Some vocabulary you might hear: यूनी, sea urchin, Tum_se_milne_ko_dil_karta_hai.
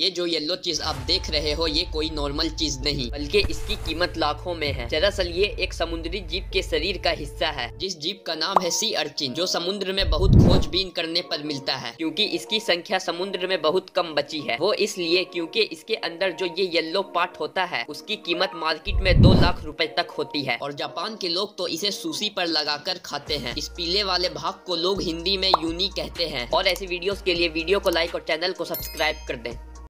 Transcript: ये जो येलो चीज आप देख रहे हो ये कोई नॉर्मल चीज नहीं बल्कि इसकी कीमत लाखों में है। दरअसल ये एक समुद्री जीव के शरीर का हिस्सा है जिस जीव का नाम है सी अर्चिन, जो समुद्र में बहुत खोजबीन करने पर मिलता है क्योंकि इसकी संख्या समुद्र में बहुत कम बची है। वो इसलिए क्योंकि इसके अंदर जो ये येलो पार्ट होता है उसकी कीमत मार्केट में 2 लाख रुपए तक होती है और जापान के लोग तो इसे सुशी पर लगाकर खाते हैं। इस पीले वाले भाग को लोग हिंदी में यूनी कहते हैं। और ऐसी वीडियोस के लिए वीडियो को लाइक और चैनल को सब्सक्राइब कर दें।